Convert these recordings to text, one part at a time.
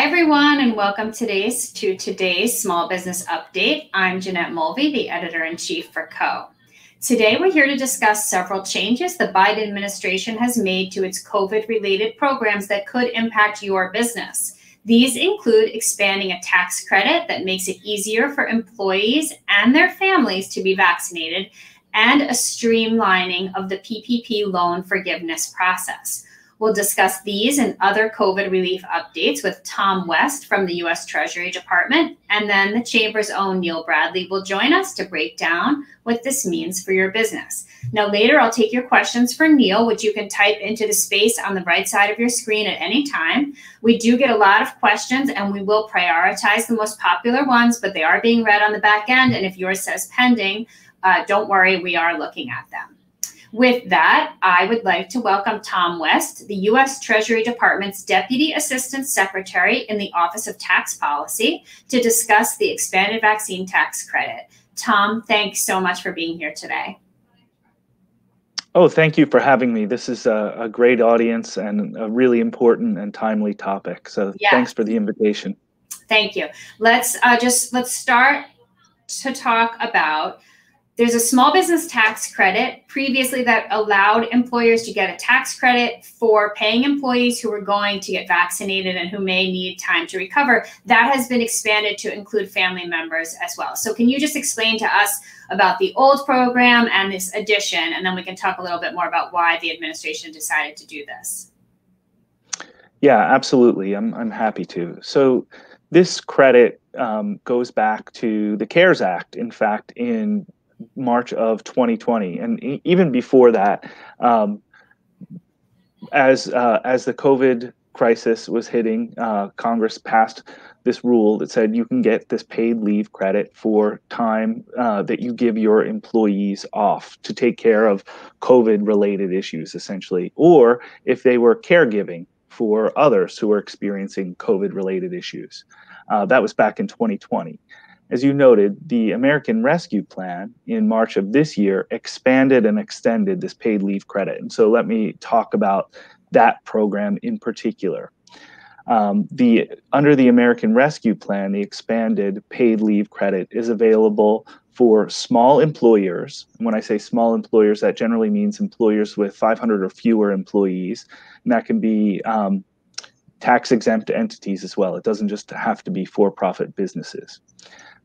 Hi, everyone, and welcome to today's Small Business Update. I'm Jeanette Mulvey, the Editor-in-Chief for CO. Today, we're here to discuss several changes the Biden administration has made to its COVID-related programs that could impact your business. These include expanding a tax credit that makes it easier for employees and their families to be vaccinated, and a streamlining of the PPP loan forgiveness process. We'll discuss these and other COVID relief updates with Tom West from the U.S. Treasury Department, and then the Chamber's own Neil Bradley will join us to break down what this means for your business. Now, later, I'll take your questions for Neil, which you can type into the space on the right side of your screen at any time. We do get a lot of questions, and we will prioritize the most popular ones, but they are being read on the back end, and if yours says pending, don't worry, we are looking at them. With that, I would like to welcome Tom West, the U.S. Treasury Department's Deputy Assistant Secretary in the Office of Tax Policy, to discuss the expanded vaccine tax credit. Tom, thanks so much for being here today. Oh, thank you for having me. This is a great audience and a really important and timely topic. So yeah, Thanks for the invitation. Thank you. Let's start to talk about. There's a small business tax credit previously that allowed employers to get a tax credit for paying employees who were going to get vaccinated and who may need time to recover. That has been expanded to include family members as well. So can you just explain to us about the old program and this addition, and then we can talk a little bit more about why the administration decided to do this? Yeah, absolutely. I'm happy to. So this credit goes back to the CARES Act, in fact, in March of 2020, and even before that, as the COVID crisis was hitting, Congress passed this rule that said you can get this paid leave credit for time that you give your employees off to take care of COVID-related issues, essentially, or if they were caregiving for others who were experiencing COVID-related issues. That was back in 2020. As you noted, the American Rescue Plan in March of this year expanded and extended this paid leave credit. And so let me talk about that program in particular. Under the American Rescue Plan, the expanded paid leave credit is available for small employers. And when I say small employers, that generally means employers with 500 or fewer employees. And that can be tax-exempt entities as well. It doesn't just have to be for-profit businesses.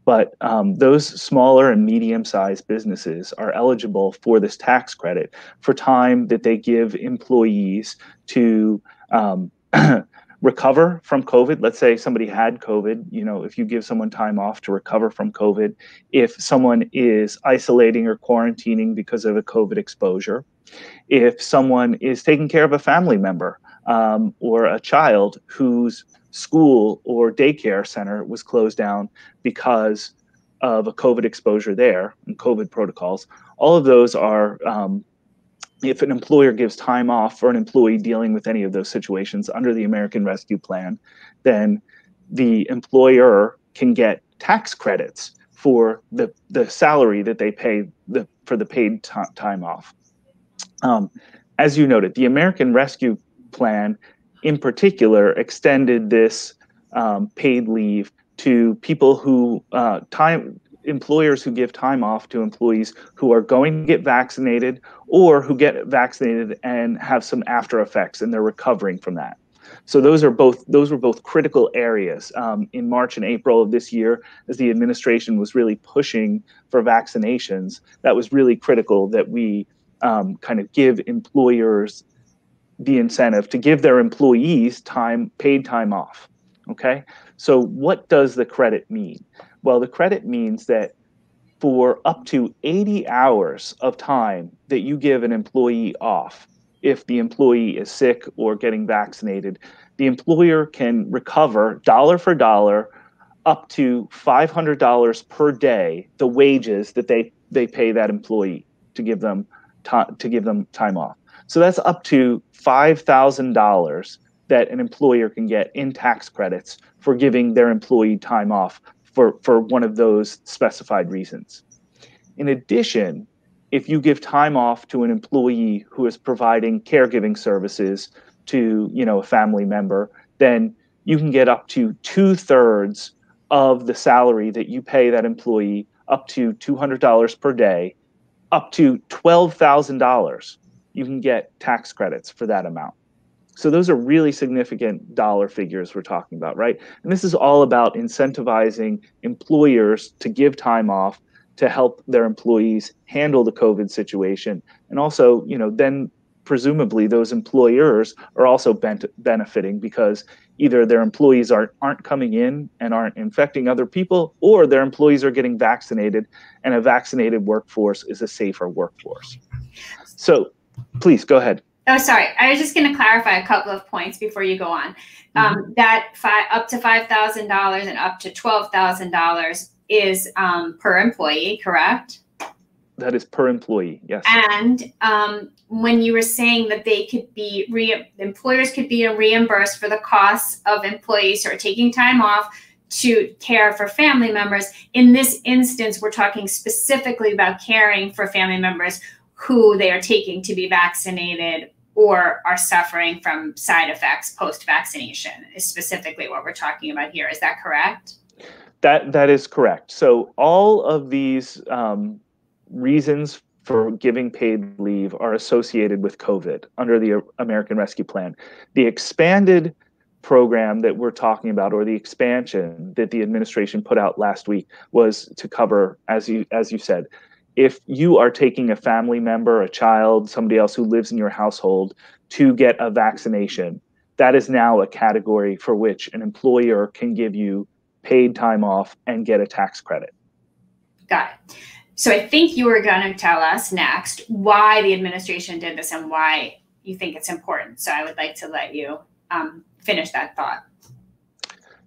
But those smaller and medium-sized businesses are eligible for this tax credit for time that they give employees to recover from COVID. Let's say somebody had COVID. You know, if you give someone time off to recover from COVID, if someone is isolating or quarantining because of a COVID exposure, if someone is taking care of a family member or a child who's school or daycare center was closed down because of a COVID exposure there and COVID protocols. All of those are, if an employer gives time off for an employee dealing with any of those situations under the American Rescue Plan, then the employer can get tax credits for the salary that they pay for the paid time off. As you noted, the American Rescue Plan in particular extended this paid leave to people who, employers who give time off to employees who are going to get vaccinated or who get vaccinated and have some after effects and they're recovering from that. So those were both critical areas in March and April of this year, as the administration was really pushing for vaccinations. That was really critical that we kind of give employers the incentive to give their employees paid time off. Okay, so what does the credit mean? Well, the credit means that for up to 80 hours of time that you give an employee off, if the employee is sick or getting vaccinated, the employer can recover dollar for dollar up to $500 per day, the wages that they pay that employee to give them time off. So that's up to $5,000 that an employer can get in tax credits for giving their employee time off for one of those specified reasons. In addition, if you give time off to an employee who is providing caregiving services to, you know, a family member, then you can get up to 2/3 of the salary that you pay that employee, up to $200 per day, up to $12,000. You can get tax credits for that amount. So those are really significant dollar figures we're talking about, right? And this is all about incentivizing employers to give time off to help their employees handle the COVID situation. And also, you know, then presumably those employers are also benefiting because either their employees aren't coming in and aren't infecting other people, or their employees are getting vaccinated, and a vaccinated workforce is a safer workforce. So please go ahead. Oh, sorry. I was just going to clarify a couple of points before you go on. That up to $5,000 and up to $12,000 is per employee, correct? That is per employee, yes. And when you were saying that they could be, employers could be reimbursed for the costs of employees who are taking time off to care for family members. In this instance, we're talking specifically about caring for family members who they are taking to be vaccinated or are suffering from side effects post-vaccination is specifically what we're talking about here. Is that correct? That is correct. So all of these reasons for giving paid leave are associated with COVID under the American Rescue Plan. The expanded program that we're talking about, or the expansion that the administration put out last week, was to cover, as you said, if you are taking a family member, a child, somebody else who lives in your household to get a vaccination, that is now a category for which an employer can give you paid time off and get a tax credit. Got it. So I think you were going to tell us next why the administration did this and why you think it's important. So I would like to let you finish that thought.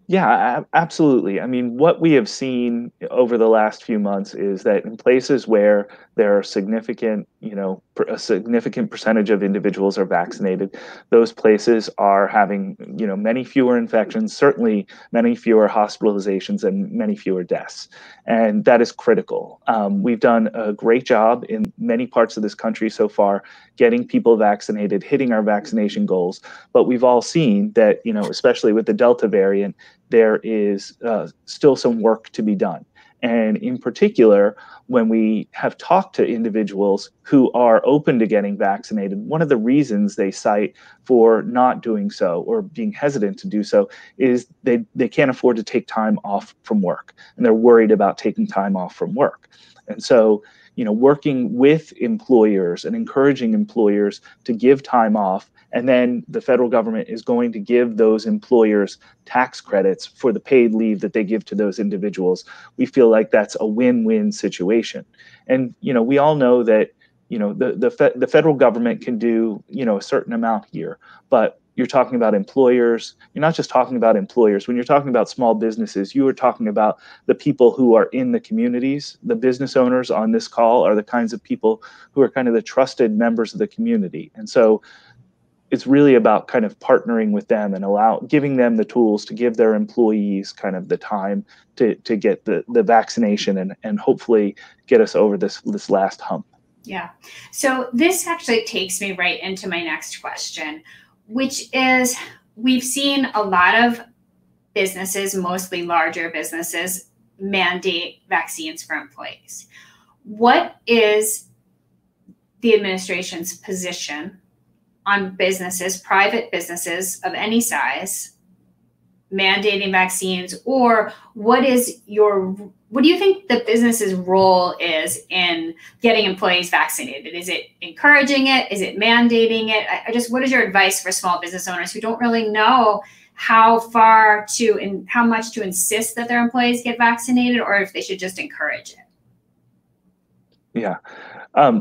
Yeah, absolutely. I mean, what we have seen over the last few months is that in places where there are significant, you know, a significant percentage of individuals are vaccinated, those places are having, you know, many fewer infections, certainly many fewer hospitalizations and many fewer deaths. And that is critical. We've done a great job in many parts of this country so far, getting people vaccinated, hitting our vaccination goals. But we've all seen that, you know, especially with the Delta variant, there is still some work to be done. And in particular, when we have talked to individuals who are open to getting vaccinated, one of the reasons they cite for not doing so or being hesitant to do so is they can't afford to take time off from work, and they're worried about taking time off from work. And so, you know, working with employers and encouraging employers to give time off, and then the federal government is going to give those employers tax credits for the paid leave that they give to those individuals. We feel like that's a win-win situation. And, you know, we all know that, you know, the federal government can do, you know, a certain amount here, but you're talking about employers. You're not just talking about employers. When you're talking about small businesses, you are talking about the people who are in the communities. The business owners on this call are the kinds of people who are kind of the trusted members of the community. And so it's really about kind of partnering with them and giving them the tools to give their employees kind of the time to get the vaccination and hopefully get us over this last hump. Yeah. So this actually takes me right into my next question, which is, we've seen a lot of businesses, mostly larger businesses, mandate vaccines for employees. What is the administration's position on businesses, private businesses of any size, mandating vaccines? Or what do you think the business's role is in getting employees vaccinated? Is it encouraging it? Is it mandating it? What is your advice for small business owners who don't really know how far to and how much to insist that their employees get vaccinated, or if they should just encourage it? Yeah.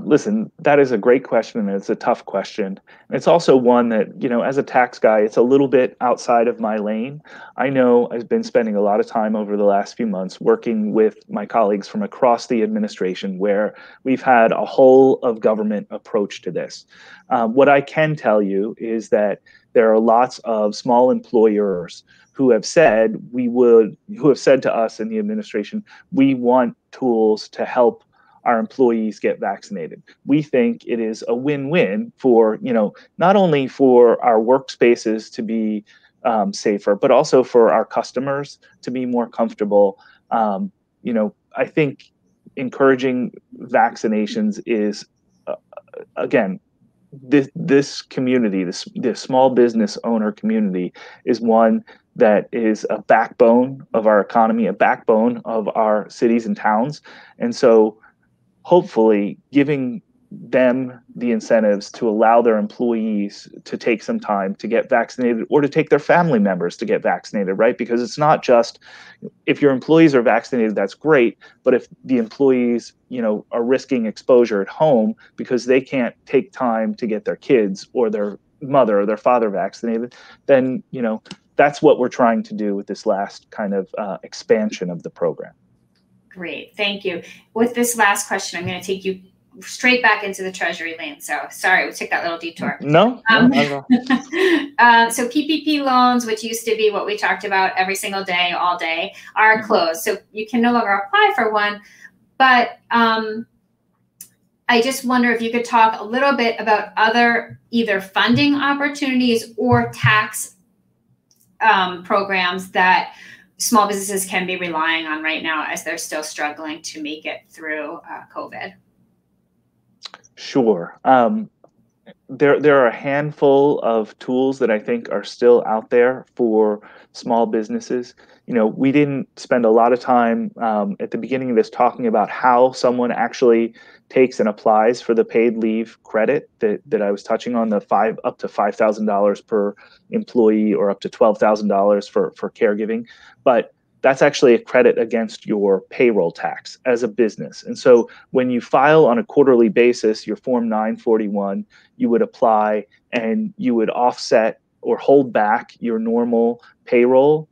Listen, that is a great question, and it's a tough question. It's also one that, you know, as a tax guy, it's a little bit outside of my lane. I know I've been spending a lot of time over the last few months working with my colleagues from across the administration, where we've had a whole of government approach to this. What I can tell you is that there are lots of small employers who have said to us in the administration, we want tools to help our employees get vaccinated. We think it is a win-win for, you know, not only for our workspaces to be safer, but also for our customers to be more comfortable. You know, I think encouraging vaccinations is, again, this community, this small business owner community is one that is a backbone of our economy, a backbone of our cities and towns. And so hopefully giving them the incentives to allow their employees to take some time to get vaccinated or to take their family members to get vaccinated, right? Because it's not just if your employees are vaccinated, that's great. But if the employees, you know, are risking exposure at home because they can't take time to get their kids or their mother or their father vaccinated, then, you know, that's what we're trying to do with this last kind of expansion of the program. Great. Thank you. With this last question, I'm going to take you straight back into the Treasury lane. So sorry, we took that little detour. No. So PPP loans, which used to be what we talked about every single day, all day, are closed. So you can no longer apply for one. But I just wonder if you could talk a little bit about other either funding opportunities or tax programs that small businesses can be relying on right now as they're still struggling to make it through COVID. Sure. There are a handful of tools that I think are still out there for small businesses. You know, we didn't spend a lot of time at the beginning of this talking about how someone actually takes and applies for the paid leave credit that I was touching on, the up to $5,000 per employee or up to $12,000 for caregiving. But that's actually a credit against your payroll tax as a business. And so when you file on a quarterly basis, your Form 941, you would apply and you would offset or hold back your normal payroll,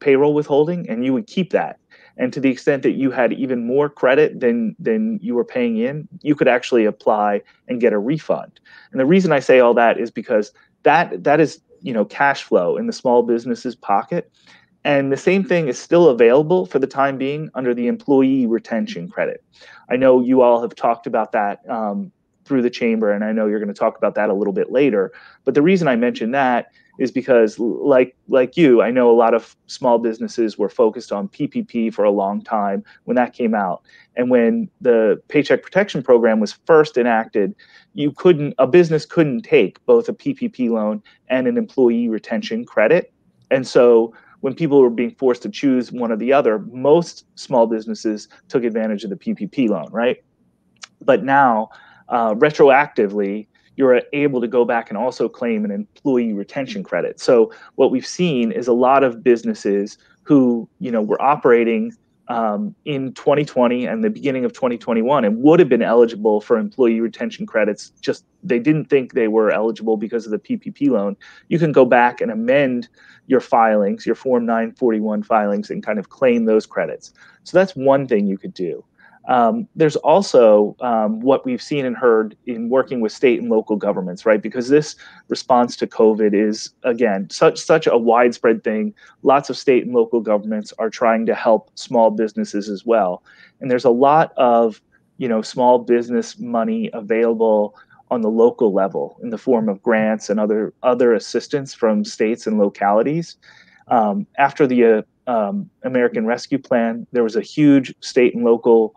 payroll withholding, and you would keep that. And to the extent that you had even more credit than you were paying in, you could actually apply and get a refund. And the reason I say all that is because that is, you know, cash flow in the small business's pocket. And the same thing is still available for the time being under the employee retention credit. I know you all have talked about that through the chamber, and I know you're going to talk about that a little bit later. But the reason I mention that is because, like you, I know a lot of small businesses were focused on PPP for a long time when that came out. And when the Paycheck Protection Program was first enacted, a business couldn't take both a PPP loan and an employee retention credit. And so when people were being forced to choose one or the other, most small businesses took advantage of the PPP loan, right? But now, retroactively, you're able to go back and also claim an employee retention credit. So what we've seen is a lot of businesses who, you know, were operating in 2020 and the beginning of 2021 and would have been eligible for employee retention credits, just they didn't think they were eligible because of the PPP loan. You can go back and amend your filings, your Form 941 filings, and kind of claim those credits. So that's one thing you could do. There's also what we've seen and heard in working with state and local governments, right? Because this response to COVID is, again, such a widespread thing. Lots of state and local governments are trying to help small businesses as well. And there's a lot of, you know, small business money available on the local level in the form of grants and other assistance from states and localities. After the American Rescue Plan, there was a huge state and local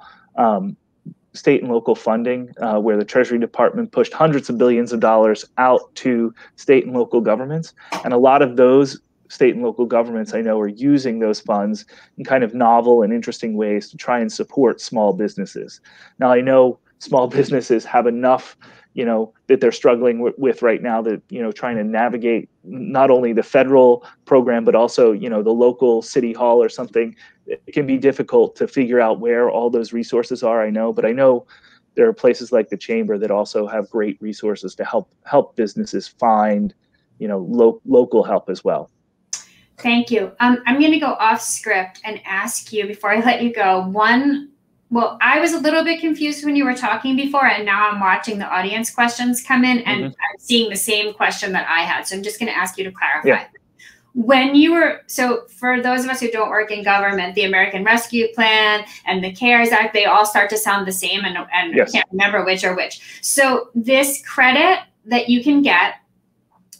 funding where the Treasury Department pushed hundreds of billions of dollars out to state and local governments. And a lot of those state and local governments, I know, are using those funds in kind of novel and interesting ways to try and support small businesses. Now, I know small businesses have enough, you know, that they're struggling with right now, that, you know, trying to navigate not only the federal program, but also, you know, the local city hall or something. It can be difficult to figure out where all those resources are, I know, but I know there are places like the Chamber that also have great resources to help businesses find, you know, local help as well. Thank you. I'm going to go off script and ask you, before I let you go, well, I was a little bit confused when you were talking before, and now I'm watching the audience questions come in, and I'm seeing the same question that I had. So I'm just going to ask you to clarify. Yeah. So for those of us who don't work in government, the American Rescue Plan and the CARES Act, they all start to sound the same, and yes. I can't remember which are which. So this credit that you can get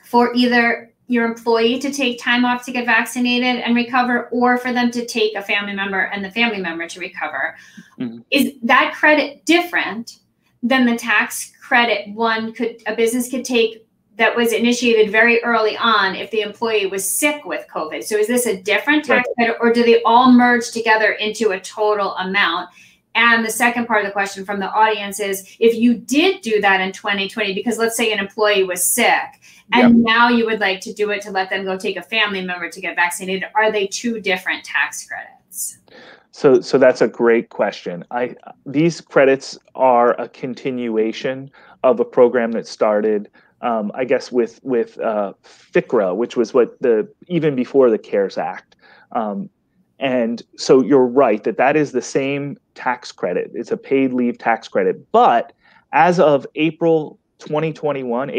for either your employee to take time off to get vaccinated and recover, or for them to take a family member and the family member to recover. Mm-hmm. Is that credit different than the tax credit a business could take that was initiated very early on if the employee was sick with COVID? So is this a different tax credit, or do they all merge together into a total amount? And the second part of the question from the audience is, if you did do that in 2020, because let's say an employee was sick, and now you would like to do it to let them go take a family member to get vaccinated, are they two different tax credits? So that's a great question. These credits are a continuation of a program that started, I guess, with FFCRA, which was even before the CARES Act. And so you're right that is the same tax credit. It's a paid leave tax credit. But as of April 1st, 2021,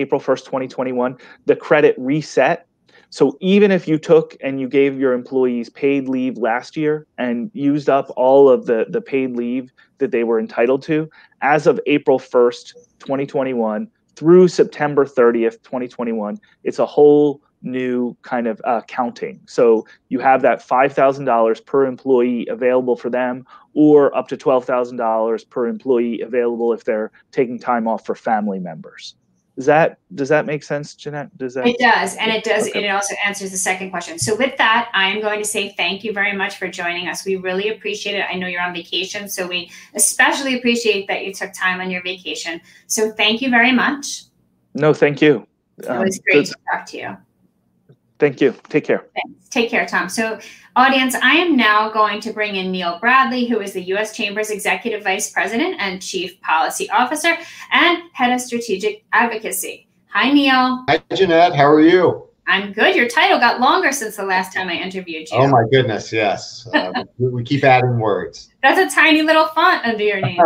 the credit reset. So even if you took and you gave your employees paid leave last year and used up all of the paid leave that they were entitled to, as of April 1st, 2021 through September 30th, 2021, it's a whole new kind of counting. So you have that $5,000 per employee available for them, or up to $12,000 per employee available if they're taking time off for family members. Does that make sense, Jeanette? It does, and it does. Okay. And it also answers the second question. So with that, I am going to say thank you very much for joining us. We really appreciate it. I know you're on vacation, so we especially appreciate that you took time on your vacation. So thank you very much. No, thank you. It was great to talk to you. Thank you. Take care. Thanks. Take care, Tom. So audience, I am now going to bring in Neil Bradley, who is the U.S. Chamber's Executive Vice President and Chief Policy Officer and Head of Strategic Advocacy. Hi, Neil. Hi, Jeanette. How are you? I'm good. Your title got longer since the last time I interviewed you. Oh, my goodness. Yes. We keep adding words. That's a tiny little font under your name.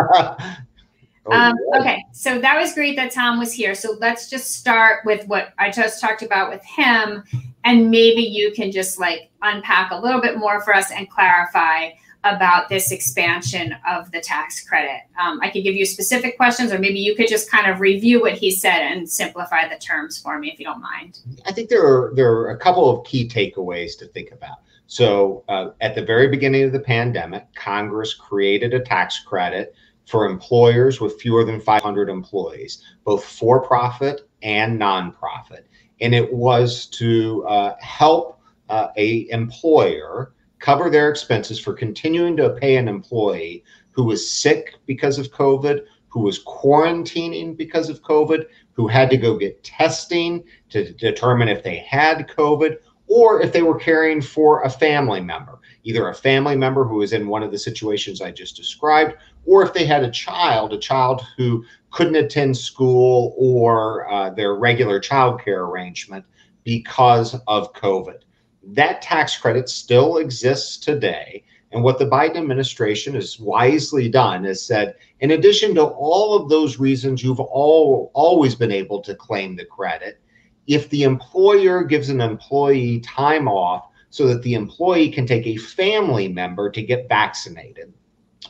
Okay. So that was great that Tom was here. So let's just start with what I just talked about with him. And maybe you can just like unpack a little bit more for us and clarify about this expansion of the tax credit. I could give you specific questions, or maybe you could just kind of review what he said and simplify the terms for me, if you don't mind. I think there are a couple of key takeaways to think about. So at the very beginning of the pandemic, Congress created a tax credit for employers with fewer than 500 employees, both for-profit and nonprofit. And it was to help a employer cover their expenses for continuing to pay an employee who was sick because of COVID, who was quarantining because of COVID, who had to go get testing to determine if they had COVID, or if they were caring for a family member, either a family member who was in one of the situations I just described, or if they had a child who couldn't attend school or their regular childcare arrangement because of COVID. That tax credit still exists today. And what the Biden administration has wisely done is said, in addition to all of those reasons you've always been able to claim the credit, if the employer gives an employee time off so that the employee can take a family member to get vaccinated,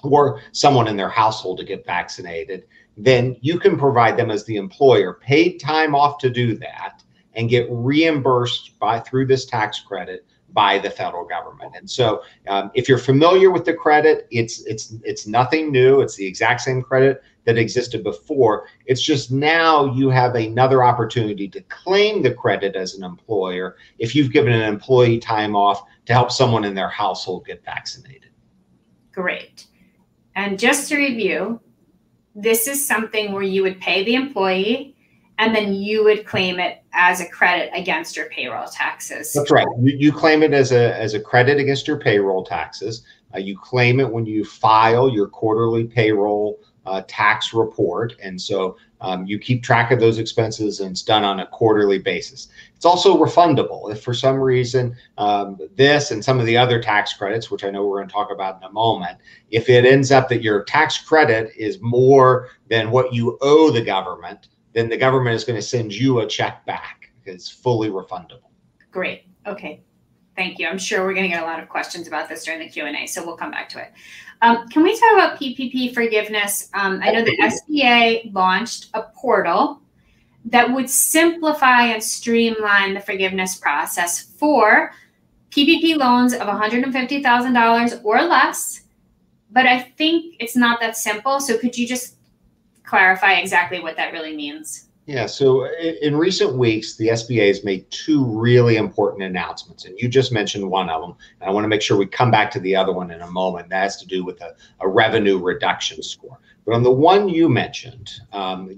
or someone in their household to get vaccinated, then you can provide them, as the employer, paid time off to do that and get reimbursed through this tax credit by the federal government. And so if you're familiar with the credit, it's nothing new. It's the exact same credit that existed before. It's just now you have another opportunity to claim the credit as an employer if you've given an employee time off to help someone in their household get vaccinated. Great. And just to review, this is something where you would pay the employee and then you would claim it as a credit against your payroll taxes. That's right. You claim it as a credit against your payroll taxes. You claim it when you file your quarterly payroll tax report. And so you keep track of those expenses, and it's done on a quarterly basis. It's also refundable. If for some reason this and some of the other tax credits, which I know we're going to talk about in a moment, if it ends up that your tax credit is more than what you owe the government, then the government is going to send you a check back. It's fully refundable. Great. Okay. Thank you. I'm sure we're going to get a lot of questions about this during the Q&A, so we'll come back to it. Can we talk about PPP forgiveness? I know that SBA launched a portal that would simplify and streamline the forgiveness process for PPP loans of $150,000 or less. But I think it's not that simple. So could you just clarify exactly what that really means? Yeah, so in recent weeks, the SBA has made two really important announcements, and you just mentioned one of them. And I want to make sure we come back to the other one in a moment. That has to do with a revenue reduction score. But on the one you mentioned,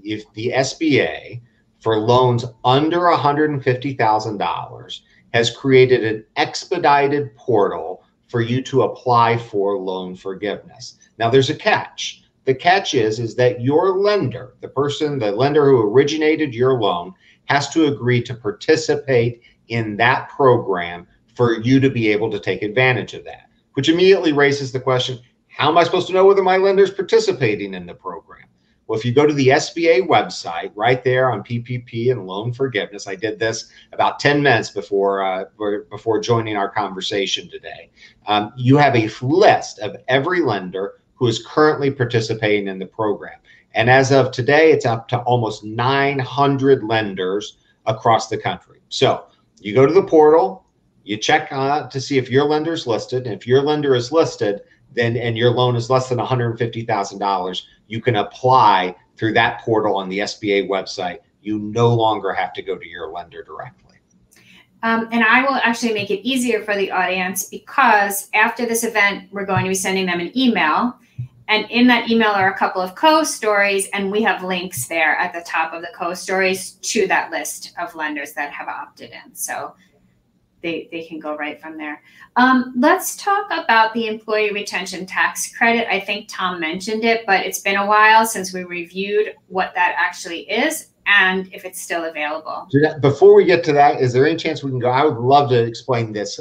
if the SBA for loans under $150,000 has created an expedited portal for you to apply for loan forgiveness. Now, there's a catch. The catch is that your lender, the lender who originated your loan, has to agree to participate in that program for you to be able to take advantage of that, which immediately raises the question, how am I supposed to know whether my lender's participating in the program? Well, if you go to the SBA website right there on PPP and loan forgiveness, I did this about 10 minutes before joining our conversation today. You have a list of every lender who is currently participating in the program. And as of today, it's up to almost 900 lenders across the country. So you go to the portal, you check to see if your lender is listed. And if your lender is listed, then and your loan is less than $150,000, you can apply through that portal on the SBA website. You no longer have to go to your lender directly. And I will actually make it easier for the audience, because after this event, we're going to be sending them an email. And in that email are a couple of co-stories, and we have links there at the top of the co-stories to that list of lenders that have opted in. So they can go right from there. Let's talk about the employee retention tax credit. I think Tom mentioned it, but it's been a while since we reviewed what that actually is and if it's still available. Before we get to that, is there any chance we can go? I would love to explain this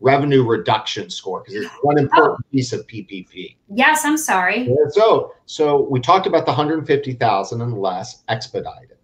revenue reduction score, because it's one important piece of PPP. Yes, I'm sorry. So we talked about the $150,000 and less expedited.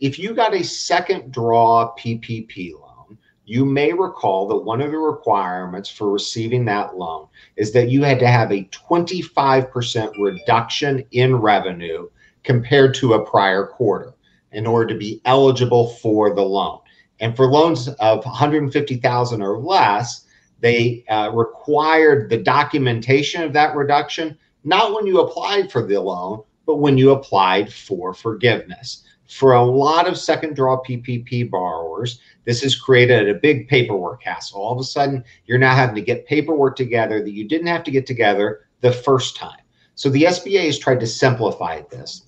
If you got a second draw PPP loan, you may recall that one of the requirements for receiving that loan is that you had to have a 25% reduction in revenue compared to a prior quarter in order to be eligible for the loan. And for loans of $150,000 or less, they required the documentation of that reduction, not when you applied for the loan, but when you applied for forgiveness. For a lot of second draw PPP borrowers, this has created a big paperwork hassle. All of a sudden, you're now having to get paperwork together that you didn't have to get together the first time. So the SBA has tried to simplify this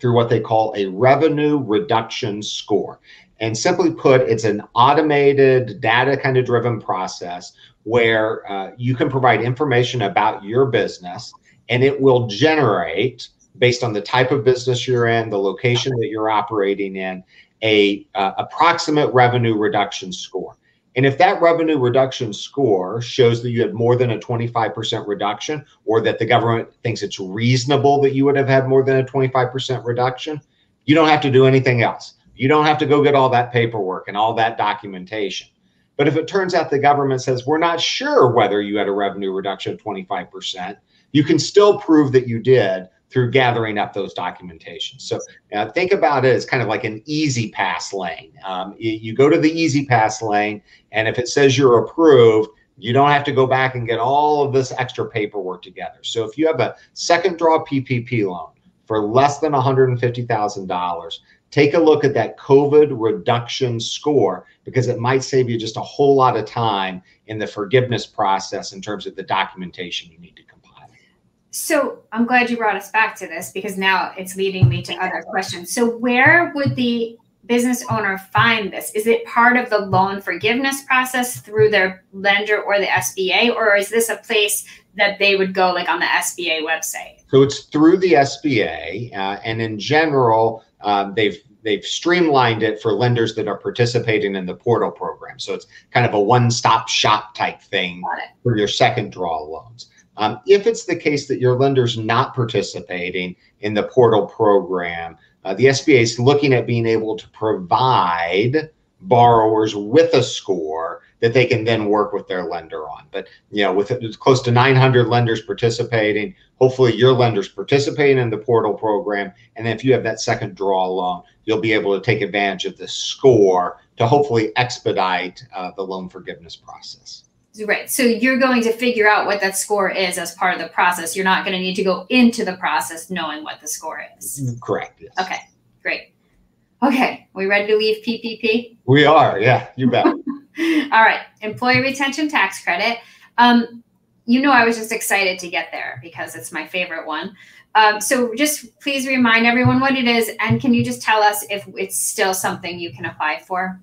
through what they call a revenue reduction score. And simply put, it's an automated, data kind of driven process where you can provide information about your business, and it will generate, based on the type of business you're in, the location that you're operating in, a approximate revenue reduction score. And if that revenue reduction score shows that you had more than a 25% reduction, or that the government thinks it's reasonable that you would have had more than a 25% reduction, you don't have to do anything else. You don't have to go get all that paperwork and all that documentation. But if it turns out the government says, we're not sure whether you had a revenue reduction of 25%, you can still prove that you did through gathering up those documentation. So think about it as kind of like an easy pass lane. You go to the easy pass lane, and if it says you're approved, you don't have to go back and get all of this extra paperwork together. So if you have a second draw PPP loan for less than $150,000, take a look at that COVID reduction score, because it might save you just a whole lot of time in the forgiveness process in terms of the documentation you need to complete. So I'm glad you brought us back to this, because now it's leading me to other questions. So where would the business owner find this? Is it part of the loan forgiveness process through their lender or the SBA, or is this a place that they would go, like on the SBA website? So it's through the SBA, and in general, they've streamlined it for lenders that are participating in the portal program. So it's kind of a one-stop shop type thing for your second draw loans. If it's the case that your lender's not participating in the portal program, the SBA is looking at being able to provide borrowers with a score that they can then work with their lender on. But, you know, with close to 900 lenders participating, Hopefully your lender's participating in the portal program. And then if you have that second draw loan, you'll be able to take advantage of the score to hopefully expedite the loan forgiveness process. Right. So you're going to figure out what that score is as part of the process. You're not going to need to go into the process knowing what the score is. Correct. Yes. Okay, great. Okay. We ready to leave PPP? We are. Yeah, you bet. All right. Employee retention tax credit. You know, I was just excited to get there because it's my favorite one. So just please remind everyone what it is. And can you just tell us if it's still something you can apply for?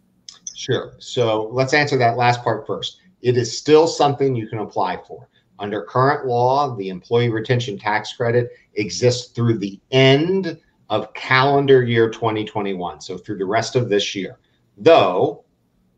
Sure. So let's answer that last part first. It is still something you can apply for. Under current law, the employee retention tax credit exists through the end of calendar year 2021. So through the rest of this year, though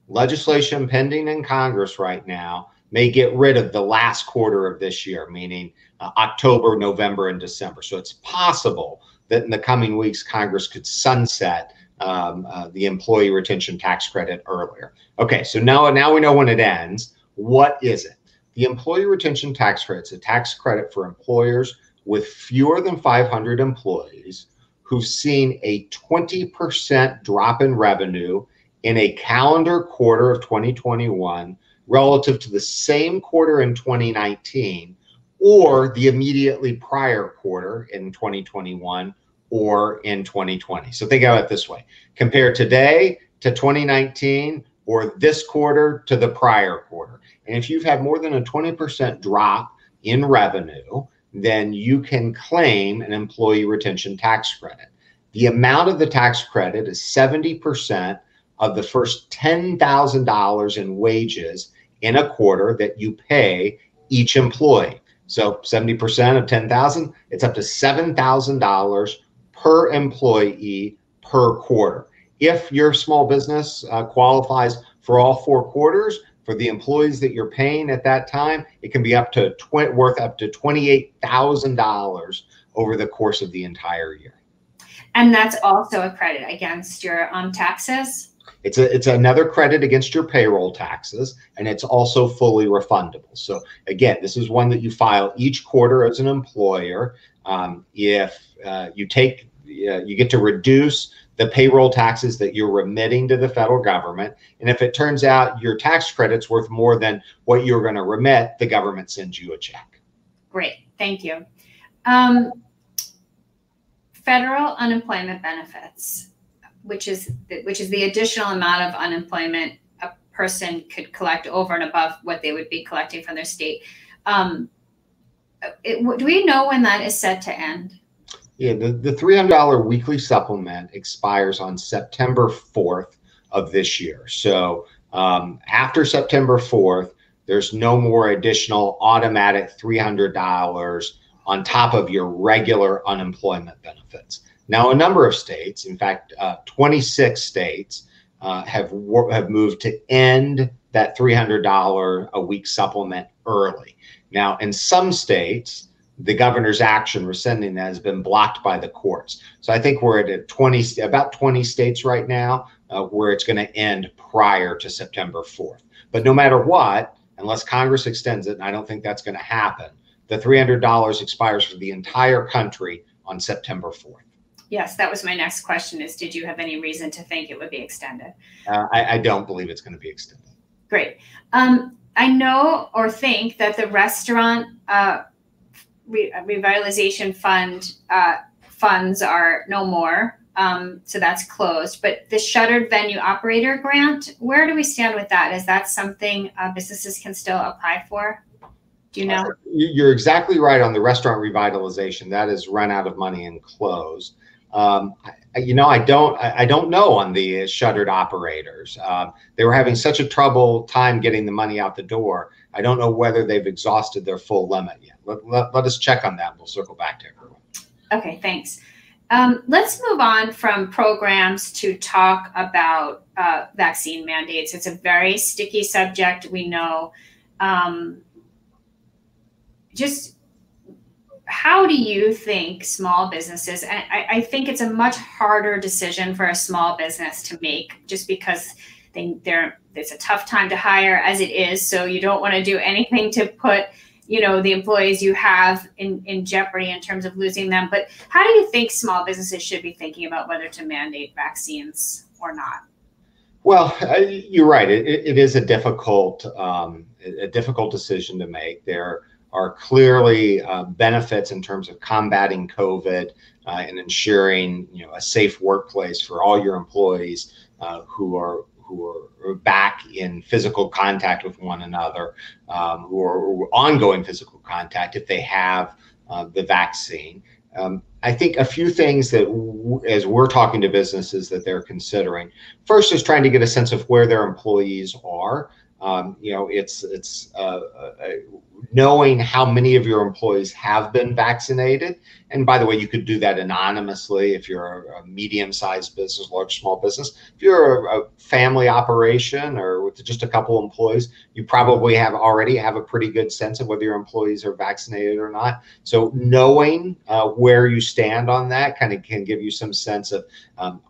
legislation pending in Congress right now may get rid of the last quarter of this year, meaning October, November, and December. So it's possible that in the coming weeks, Congress could sunset the employee retention tax credit earlier. Okay, so now we know when it ends. What is it? The employee retention tax credit is a tax credit for employers with fewer than 500 employees who've seen a 20% drop in revenue in a calendar quarter of 2021 relative to the same quarter in 2019 or the immediately prior quarter in 2021 or in 2020. So think about it this way. Compare today to 2019 or this quarter to the prior quarter. And if you've had more than a 20% drop in revenue, then you can claim an employee retention tax credit. The amount of the tax credit is 70% of the first $10,000 in wages in a quarter that you pay each employee. So 70% of 10,000, it's up to $7,000 per employee per quarter. If your small business qualifies for all four quarters, for the employees that you're paying at that time, it can be up to worth up to $28,000 over the course of the entire year. And that's also a credit against your taxes? It's another credit against your payroll taxes, and it's also fully refundable. So again, this is one that you file each quarter as an employer. You get to reduce the payroll taxes that you're remitting to the federal government. And if it turns out your tax credit's worth more than what you're going to remit, the government sends you a check. Great. Thank you. Federal unemployment benefits, which is the additional amount of unemployment a person could collect over and above what they would be collecting from their state. Do we know when that is set to end? Yeah, the $300 weekly supplement expires on September 4th of this year. So after September 4th, there's no more additional automatic $300 on top of your regular unemployment benefits. Now, a number of states, in fact, 26 states have moved to end that $300 a week supplement early. Now, in some states, the governor's action rescinding that has been blocked by the courts. So I think we're at about 20 states right now where it's going to end prior to September 4th. But no matter what, unless Congress extends it, and I don't think that's going to happen, the $300 expires for the entire country on September 4th. Yes, that was my next question is, did you have any reason to think it would be extended? I don't believe it's going to be extended. Great. I know or think that the Restaurant Revitalization Fund funds are no more, so that's closed. But the Shuttered Venue Operator Grant, where do we stand with that? Is that something businesses can still apply for? Do you know? You're exactly right on the restaurant revitalization. That has run out of money and closed. I don't know on the shuttered operators. They were having such a trouble time getting the money out the door. I don't know whether they've exhausted their full limit yet. Let us check on that. We'll circle back to everyone. Okay, thanks. Let's move on from programs to talk about vaccine mandates. It's a very sticky subject, we know. Just how do you think small businesses, and I think it's a much harder decision for a small business to make just because it's a tough time to hire as it is. So you don't want to do anything to put you know, the employees you have in jeopardy in terms of losing them. But how do you think small businesses should be thinking about whether to mandate vaccines or not? Well, you're right. It is a difficult decision to make. There are clearly benefits in terms of combating COVID and ensuring, you know, a safe workplace for all your employees who are back in physical contact with one another, who are ongoing physical contact if they have the vaccine. I think a few things that as we're talking to businesses that they're considering, first is trying to get a sense of where their employees are. You know, it's knowing how many of your employees have been vaccinated. And by the way, you could do that anonymously if you're a medium-sized business, large, small business. If you're a family operation or with just a couple employees, you probably already have a pretty good sense of whether your employees are vaccinated or not. So knowing where you stand on that kind of can give you some sense of,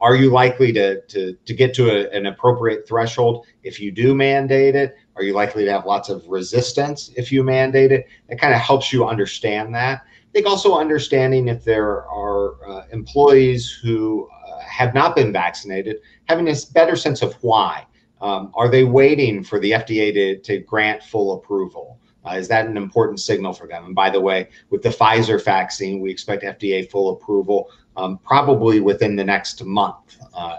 are you likely to get to an appropriate threshold if you do mandate it? Are you likely to have lots of resistance if you mandate it? It kind of helps you understand that. I think also understanding if there are employees who have not been vaccinated, having a better sense of why. Are they waiting for the FDA to grant full approval? Is that an important signal for them? And by the way, with the Pfizer vaccine, we expect FDA full approval probably within the next month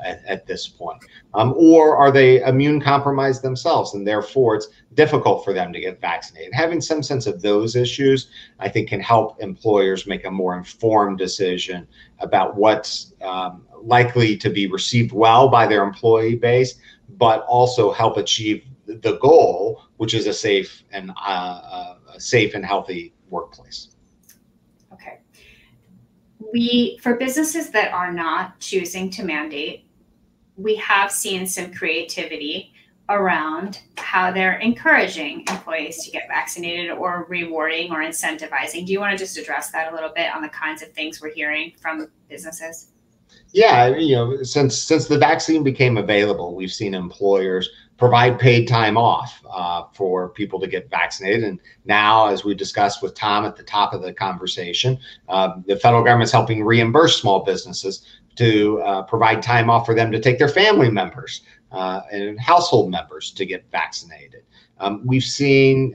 at this point. Or are they immune compromised themselves and therefore it's difficult for them to get vaccinated? Having some sense of those issues, I think, can help employers make a more informed decision about what's likely to be received well by their employee base, but also help achieve the goal, which is a safe and healthy workplace. Okay. For businesses that are not choosing to mandate, we have seen some creativity around how they're encouraging employees to get vaccinated or rewarding or incentivizing. Do you want to just address that a little bit on the kinds of things we're hearing from businesses? Yeah, you know, since the vaccine became available, we've seen employers provide paid time off for people to get vaccinated. And now, as we discussed with Tom at the top of the conversation, the federal government is helping reimburse small businesses to provide time off for them to take their family members and household members to get vaccinated. We've seen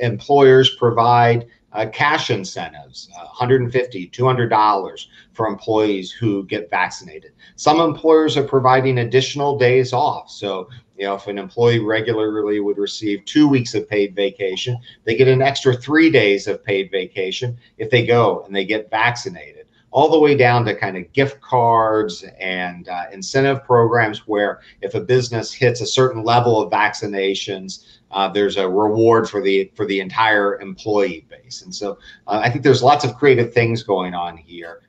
employers provide cash incentives, $150, $200 for employees who get vaccinated. Some employers are providing additional days off. So, you know, if an employee regularly would receive 2 weeks of paid vacation, they get an extra 3 days of paid vacation if they go and they get vaccinated, all the way down to kind of gift cards and incentive programs where if a business hits a certain level of vaccinations, there's a reward for the entire employee base. And so I think there's lots of creative things going on here,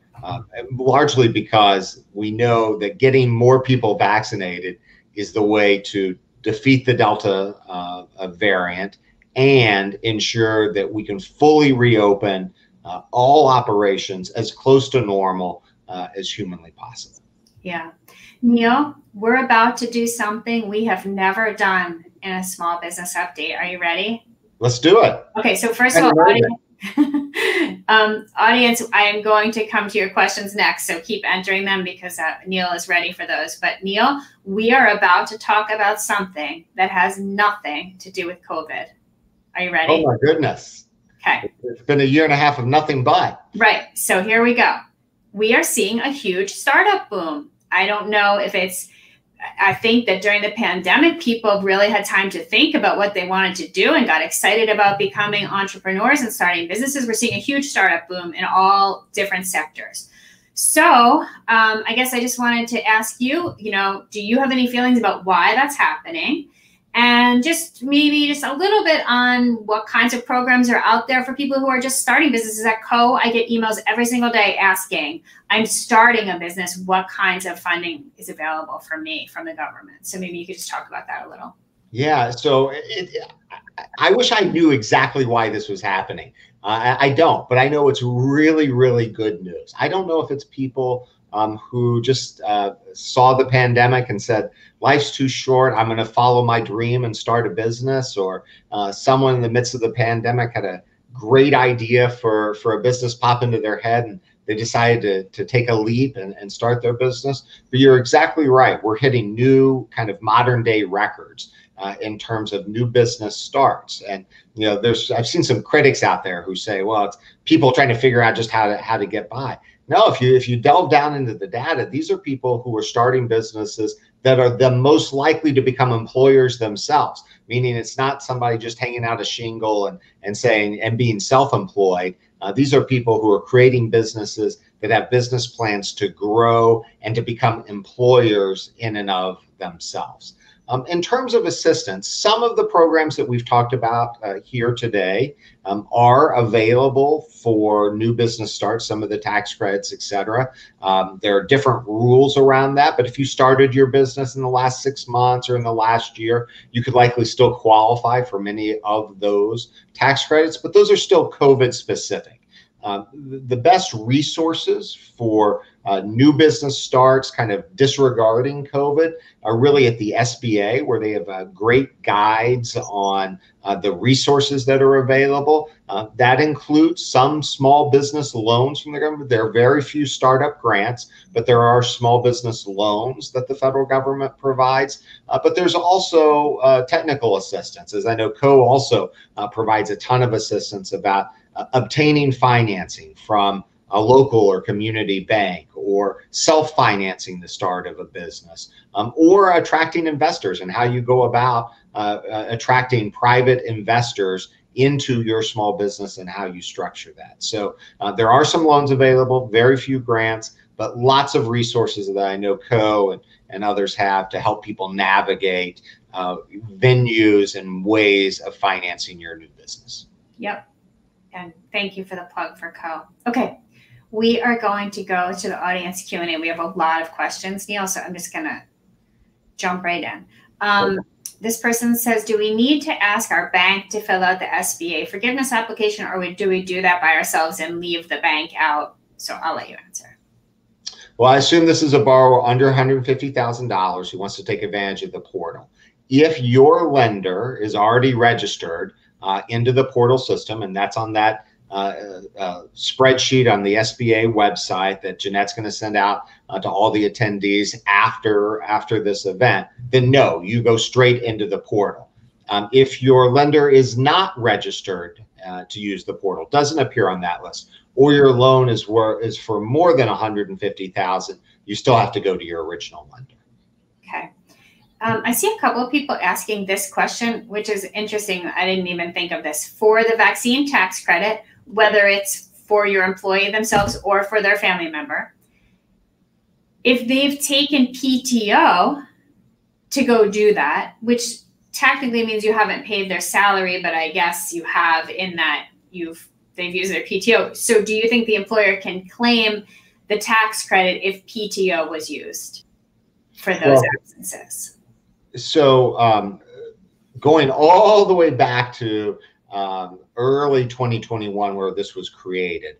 largely because we know that getting more people vaccinated is the way to defeat the Delta variant and ensure that we can fully reopen all operations as close to normal as humanly possible. Yeah. Neil, we're about to do something we have never done in a small business update. Are you ready? Let's do it. Okay. So first of all, audience, I am going to come to your questions next, so keep entering them because Neil is ready for those. But Neil, we are about to talk about something that has nothing to do with COVID. Are you ready? Oh my goodness. Okay. It's been a year and a half of nothing but. Right. So here we go. We are seeing a huge startup boom. I don't know if it's, I think that during the pandemic, people really had time to think about what they wanted to do and got excited about becoming entrepreneurs and starting businesses. We're seeing a huge startup boom in all different sectors. So I guess I just wanted to ask you, you know, do you have any feelings about why that's happening? And just maybe just a little bit on what kinds of programs are out there for people who are just starting businesses. At CO, I get emails every single day asking, I'm starting a business, what kinds of funding is available for me from the government? So maybe you could just talk about that a little. Yeah, so I wish I knew exactly why this was happening. I don't, but I know it's really, really good news. I don't know if it's people who just saw the pandemic and said, life's too short, I'm going to follow my dream and start a business, or someone in the midst of the pandemic had a great idea for a business pop into their head and they decided to take a leap and start their business. But you're exactly right. We're hitting new kind of modern day records in terms of new business starts. And, you know, I've seen some critics out there who say, well, it's people trying to figure out just how to get by. No, if you delve down into the data, these are people who are starting businesses that are the most likely to become employers themselves, meaning it's not somebody just hanging out a shingle and saying and being self-employed. These are people who are creating businesses that have business plans to grow and to become employers in and of themselves. In terms of assistance, some of the programs that we've talked about here today are available for new business starts, some of the tax credits, et cetera. There are different rules around that, but if you started your business in the last 6 months or in the last year, you could likely still qualify for many of those tax credits, but those are still COVID specific. The best resources for new business starts, kind of disregarding COVID, are really at the SBA, where they have great guides on the resources that are available. That includes some small business loans from the government. There are very few startup grants, but there are small business loans that the federal government provides. But there's also technical assistance, as I know CO also provides a ton of assistance about obtaining financing from a local or community bank, or self-financing the start of a business, or attracting investors, and how you go about attracting private investors into your small business and how you structure that. So there are some loans available, very few grants, but lots of resources that I know CO and others have to help people navigate venues and ways of financing your new business. Yep, and thank you for the plug for CO. Okay. We are going to go to the audience Q&A. We have a lot of questions, Neil, so I'm just going to jump right in. This person says, do we need to ask our bank to fill out the SBA forgiveness application, or do we do that by ourselves and leave the bank out? So I'll let you answer. Well, I assume this is a borrower under $150,000 who wants to take advantage of the portal. If your lender is already registered into the portal system, and that's on that spreadsheet on the SBA website that Jeanette's going to send out to all the attendees after this event, then no, you go straight into the portal. If your lender is not registered to use the portal, doesn't appear on that list, or your loan is for more than $150,000, you still have to go to your original lender. Okay. I see a couple of people asking this question, which is interesting. I didn't even think of this. For the vaccine tax credit, whether it's for your employee themselves or for their family member, if they've taken PTO to go do that, which technically means you haven't paid their salary, but I guess you have, in that they've used their PTO. So do you think the employer can claim the tax credit if PTO was used for those absences? So going all the way back to early 2021, where this was created,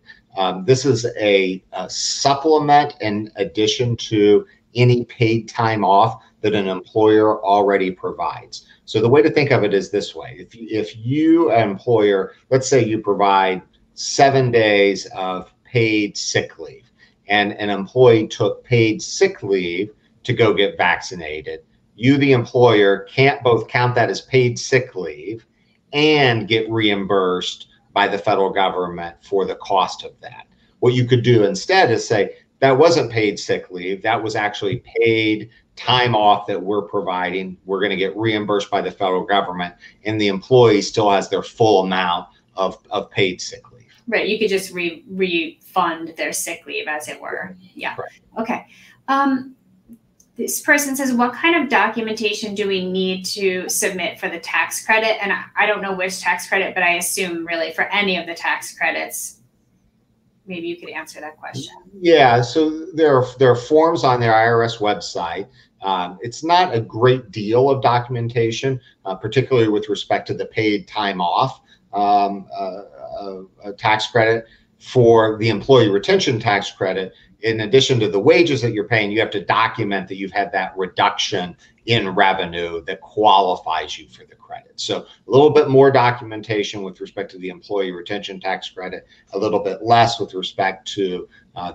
this is a supplement in addition to any paid time off that an employer already provides. So the way to think of it is this way. If you, an employer, let's say you provide 7 days of paid sick leave, and an employee took paid sick leave to go get vaccinated, you, the employer, can't both count that as paid sick leave and get reimbursed by the federal government for the cost of that. What you could do instead is say, that wasn't paid sick leave, that was actually paid time off that we're providing. We're going to get reimbursed by the federal government, and the employee still has their full amount of paid sick leave. Right, you could just refund their sick leave, as it were. Yeah, right. Okay. This person says, what kind of documentation do we need to submit for the tax credit? And I don't know which tax credit, but I assume really for any of the tax credits. Maybe you could answer that question. Yeah, so there are forms on their IRS website. It's not a great deal of documentation, particularly with respect to the paid time off tax credit. For the employee retention tax credit, in addition to the wages that you're paying, you have to document that you've had that reduction in revenue that qualifies you for the credit. So a little bit more documentation with respect to the employee retention tax credit, a little bit less with respect to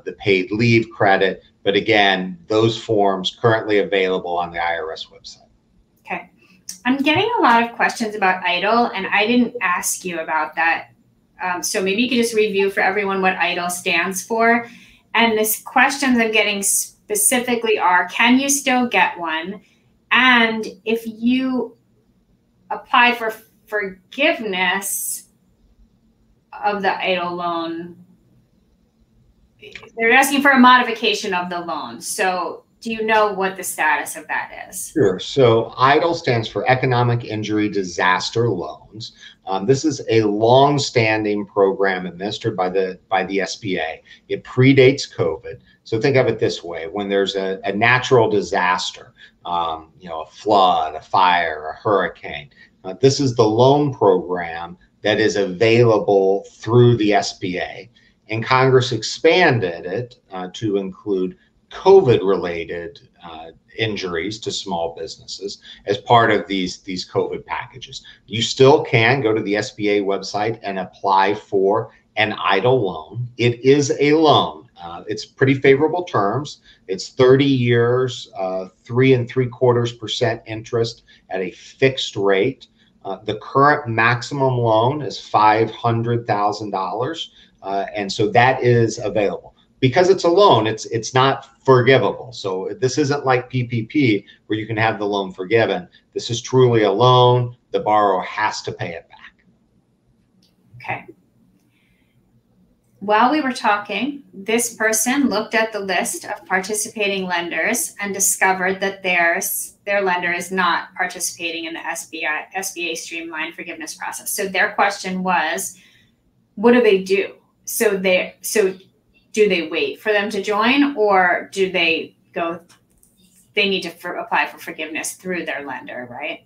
the paid leave credit. But again, those forms currently available on the IRS website. Okay. I'm getting a lot of questions about EIDL, and I didn't ask you about that. So maybe you could just review for everyone what EIDL stands for. And the questions I'm getting specifically are, can you still get one? And if you apply for forgiveness of the EIDL loan, they're asking for a modification of the loan. So do you know what the status of that is? Sure. So EIDL stands for Economic Injury Disaster Loans. This is a long-standing program administered by the SBA. It predates COVID. So think of it this way: when there's a natural disaster, you know, a flood, a fire, a hurricane, this is the loan program that is available through the SBA, and Congress expanded it to include COVID-related injuries to small businesses as part of these COVID packages. You still can go to the SBA website and apply for an EIDL loan. It is a loan. It's pretty favorable terms. It's 30 years, 3.75% interest at a fixed rate. The current maximum loan is $500,000, and so that is available. Because it's a loan, it's not forgivable. So this isn't like PPP where you can have the loan forgiven. This is truly a loan. The borrower has to pay it back. Okay. While we were talking, this person looked at the list of participating lenders and discovered that their lender is not participating in the SBA streamlined forgiveness process. So their question was, what do they do? So do they wait for them to join, or do they go, they need to apply for forgiveness through their lender, right?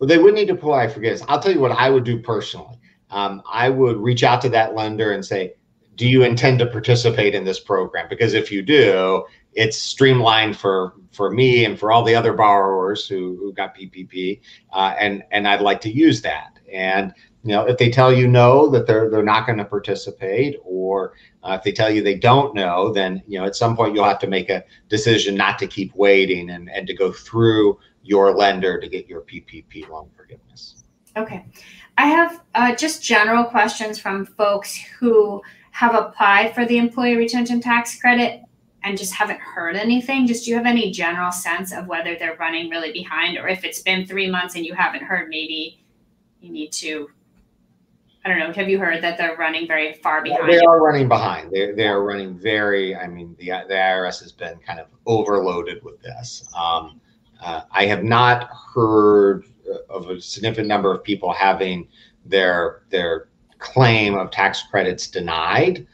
Well, they would need to apply for forgiveness. I'll tell you what I would do personally. I would reach out to that lender and say, do you intend to participate in this program? Because if you do, it's streamlined for me and for all the other borrowers who got PPP, and I'd like to use that. And you know, if they tell you no, that they're not going to participate, or if they tell you they don't know, then you know at some point you'll have to make a decision not to keep waiting and to go through your lender to get your PPP loan forgiveness. Okay, I have just general questions from folks who have applied for the employee retention tax credit and just haven't heard anything. Just do you have any general sense of whether they're running really behind, or if it's been 3 months and you haven't heard, maybe you need to, I don't know, have you heard that they're running very far behind? They are running behind. They're running very, I mean, the IRS has been kind of overloaded with this. I have not heard of a significant number of people having their claim of tax credits denied.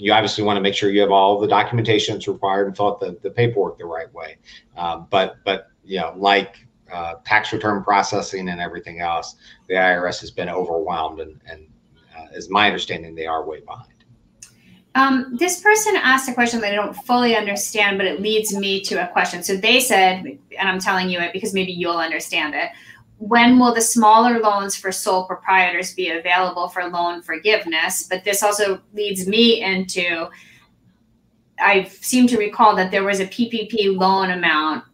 You obviously want to make sure you have all the documentation that's required and fill out the paperwork the right way. But you know, like, tax return processing and everything else, the IRS has been overwhelmed, and as my understanding, they are way behind. This person asked a question that I don't fully understand, but it leads me to a question. So they said, and I'm telling you it because maybe you'll understand it, when will the smaller loans for sole proprietors be available for loan forgiveness? But this also leads me into, I seem to recall that there was a PPP loan amount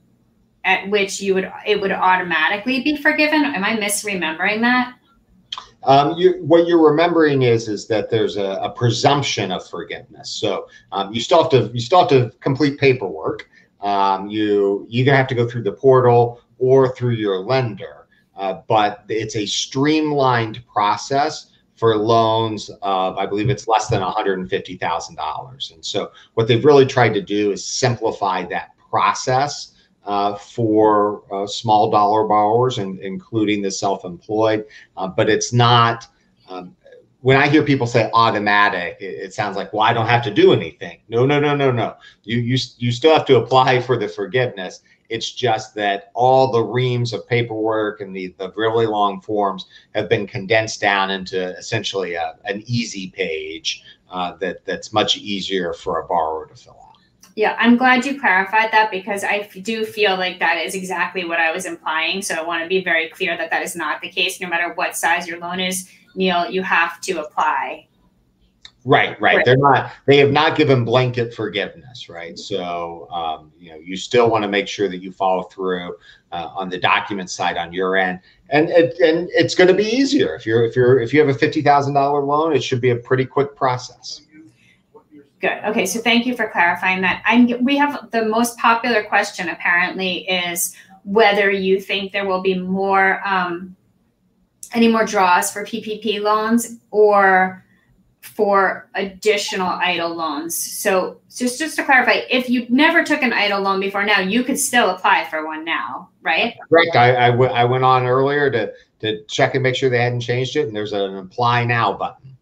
at which you would, it would automatically be forgiven. Am I misremembering that? What you're remembering is that there's a presumption of forgiveness. So you still have to complete paperwork. You either have to go through the portal or through your lender, but it's a streamlined process for loans of, I believe it's less than $150,000. And so what they've really tried to do is simplify that process for small dollar borrowers, and including the self-employed, but it's not, when I hear people say automatic, it sounds like, well, I don't have to do anything. No. You still have to apply for the forgiveness. It's just that all the reams of paperwork and the really long forms have been condensed down into essentially an easy page that's much easier for a borrower to fill out. Yeah, I'm glad you clarified that, because I do feel like that is exactly what I was implying. So I want to be very clear that that is not the case. No matter what size your loan is, Neil, you have to apply. Right, right. They're not, they have not given blanket forgiveness, right? So, you know, you still want to make sure that you follow through on the document side on your end, and it's going to be easier if you have a $50,000 loan. It should be a pretty quick process. Good. Okay, so thank you for clarifying that. We have the most popular question apparently is whether you think there will be more any more draws for PPP loans or for additional idle loans. So just to clarify, if you never took an idle loan before now, you could still apply for one now, right? Correct. I went on earlier to check and make sure they hadn't changed it, and there's an apply now button.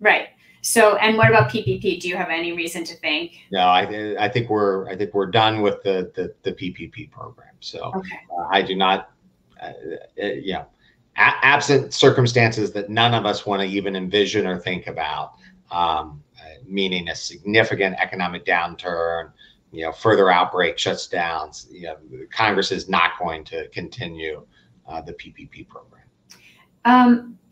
Right. So, and what about PPP? Do you have any reason to think? No, I think we're done with the PPP program. So okay. I do not, you know, absent circumstances that none of us want to even envision or think about, meaning a significant economic downturn, you know, further outbreak, shuts downs, you know, Congress is not going to continue the PPP program.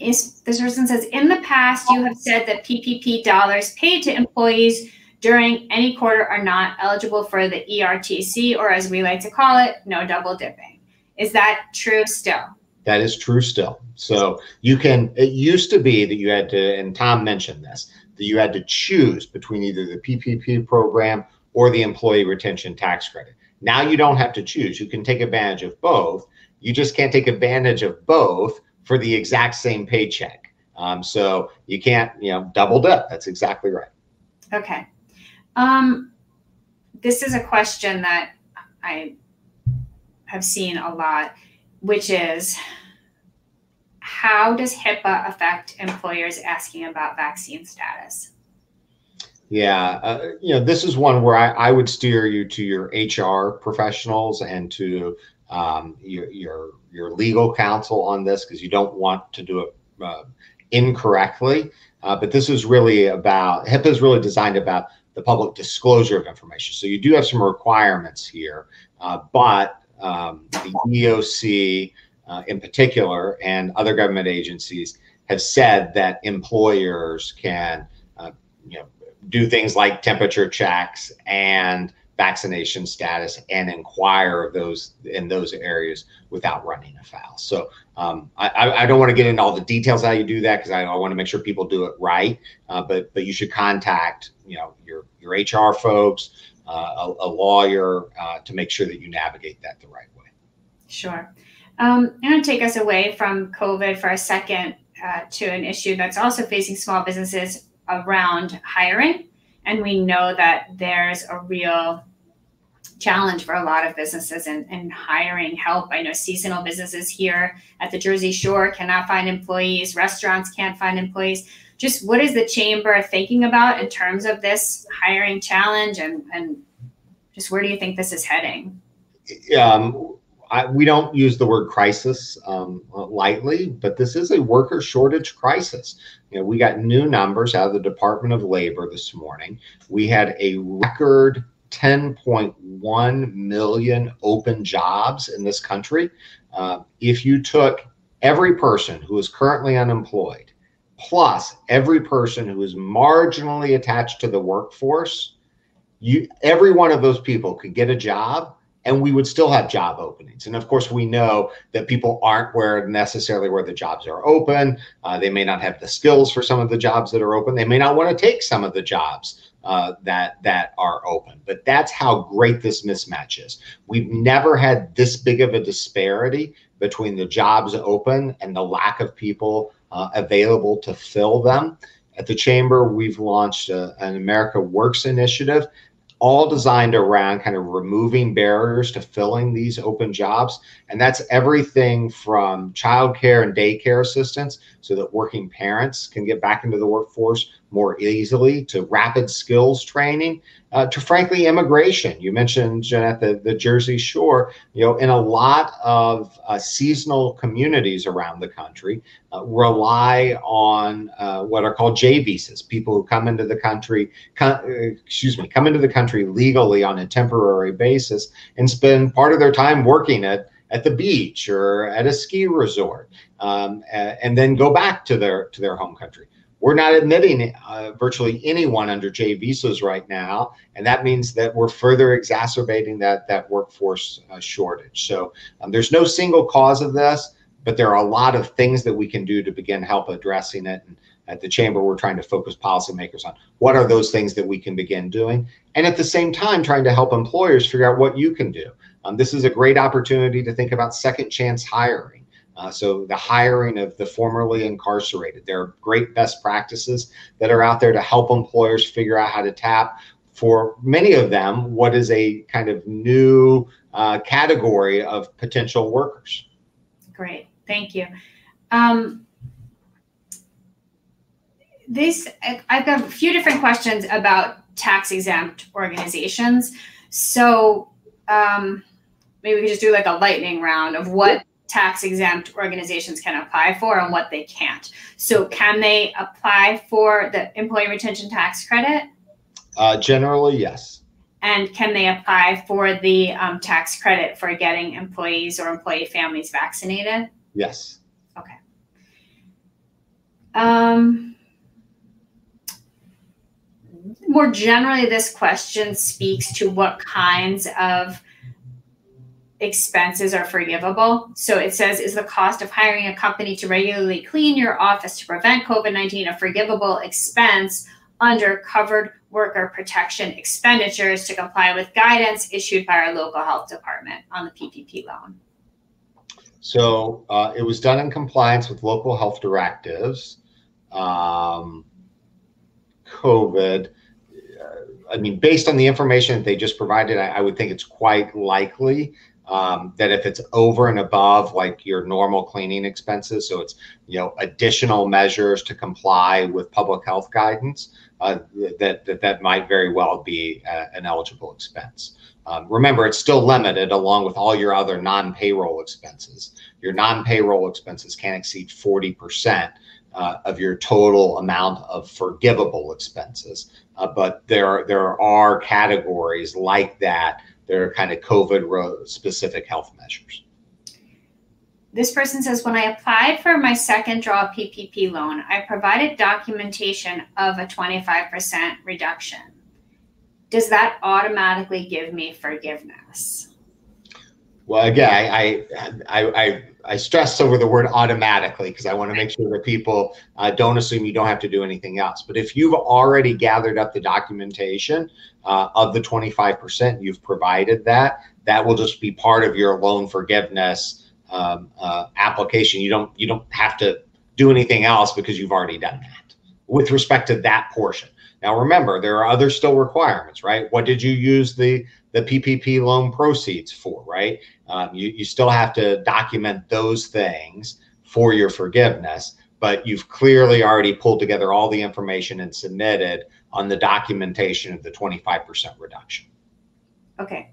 This person says, in the past, you have said that PPP dollars paid to employees during any quarter are not eligible for the ERTC, or as we like to call it, no double dipping. Is that true still? That is true still. So you can, it used to be that you had to, and Tom mentioned this, that you had to choose between either the PPP program or the employee retention tax credit. Now you don't have to choose. You can take advantage of both. You just can't take advantage of both for the exact same paycheck. So you can't, you know, double dip. That's exactly right. Okay. This is a question that I have seen a lot, which is, how does HIPAA affect employers asking about vaccine status? Yeah, you know, this is one where I would steer you to your HR professionals and to your legal counsel on this, because you don't want to do it incorrectly. But this is really about, HIPAA is really designed about the public disclosure of information. So you do have some requirements here, but the EEOC in particular and other government agencies have said that employers can you know, do things like temperature checks and vaccination status and inquire of those in those areas without running afoul. So I don't want to get into all the details how you do that, because I want to make sure people do it right. But you should contact, you know, your HR folks, a lawyer, to make sure that you navigate that the right way. Sure. I'm going to take us away from COVID for a second to an issue that's also facing small businesses around hiring. And we know that there's a real challenge for a lot of businesses in hiring help. I know seasonal businesses here at the Jersey Shore cannot find employees. Restaurants can't find employees. Just what is the chamber thinking about in terms of this hiring challenge, and just where do you think this is heading? We don't use the word crisis lightly, but this is a worker shortage crisis. You know, we got new numbers out of the Department of Labor this morning. We had a record 10.1 million open jobs in this country. If you took every person who is currently unemployed plus every person who is marginally attached to the workforce, every one of those people could get a job, and we would still have job openings. And of course, we know that people aren't necessarily where the jobs are open. They may not have the skills for some of the jobs that are open. They may not want to take some of the jobs that are open. But that's how great this mismatch is. We've never had this big of a disparity between the jobs open and the lack of people available to fill them. At the Chamber, we've launched an America Works initiative, all designed around kind of removing barriers to filling these open jobs. And that's everything from childcare and daycare assistance so that working parents can get back into the workforce more easily, to rapid skills training, to frankly immigration. You mentioned, Jeanette, the Jersey Shore. You know, in a lot of seasonal communities around the country, rely on what are called J visas, people who come into the country, come into the country legally on a temporary basis and spend part of their time working at the beach or at a ski resort, and then go back to their home country. We're not admitting virtually anyone under J visas right now, and that means that we're further exacerbating that workforce shortage. So there's no single cause of this, but there are a lot of things that we can do to begin help addressing it. And at the Chamber, we're trying to focus policymakers on what are those things that we can begin doing, and at the same time trying to help employers figure out what you can do. This is a great opportunity to think about second chance hiring. So the hiring of the formerly incarcerated. There are great best practices that are out there to help employers figure out how to tap, for many of them, what is a kind of new category of potential workers. Great, thank you. I've got a few different questions about tax-exempt organizations. So maybe we could just do like a lightning round of what tax-exempt organizations can apply for and what they can't. So can they apply for the Employee Retention Tax Credit? Generally, yes. And can they apply for the tax credit for getting employees or employee families vaccinated? Yes. Okay. More generally, this question speaks to what kinds of expenses are forgivable. So it says, is the cost of hiring a company to regularly clean your office to prevent COVID-19 a forgivable expense under covered worker protection expenditures to comply with guidance issued by our local health department on the PPP loan? So it was done in compliance with local health directives. COVID, I mean, based on the information that they just provided, I would think it's quite likely that if it's over and above like your normal cleaning expenses, so it's, you know, additional measures to comply with public health guidance, that might very well be an eligible expense. Remember, it's still limited along with all your other non-payroll expenses. Your non-payroll expenses can't exceed 40% of your total amount of forgivable expenses. But there are categories like that. There are kind of COVID specific health measures. This person says, when I applied for my second draw PPP loan, I provided documentation of a 25% reduction. Does that automatically give me forgiveness? Well, again, I stress over the word automatically because I want to make sure that people don't assume you don't have to do anything else. But if you've already gathered up the documentation of the 25%, you've provided that, that will just be part of your loan forgiveness application. You don't have to do anything else because you've already done that with respect to that portion. Now, remember, there are other still requirements, right? What did you use the PPP loan proceeds for, right? You still have to document those things for your forgiveness, but you've clearly already pulled together all the information and submitted on the documentation of the 25% reduction. Okay.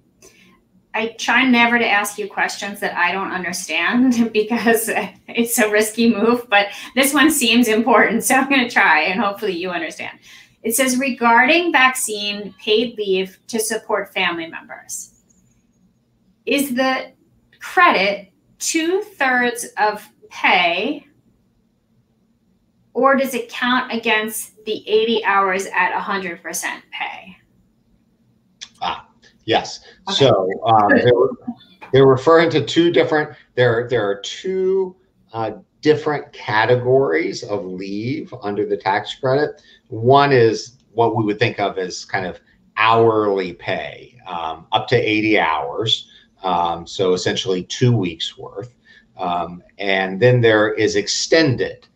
I try never to ask you questions that I don't understand because it's a risky move, but this one seems important, so I'm going to try and hopefully you understand. It says, regarding vaccine paid leave to support family members, is the credit 2/3 of pay, or does it count against the 80 hours at 100% pay? Yes. Okay. So they're referring to two different, there are two different categories of leave under the tax credit. One is what we would think of as kind of hourly pay, up to 80 hours. So essentially 2 weeks worth. And then there is extended,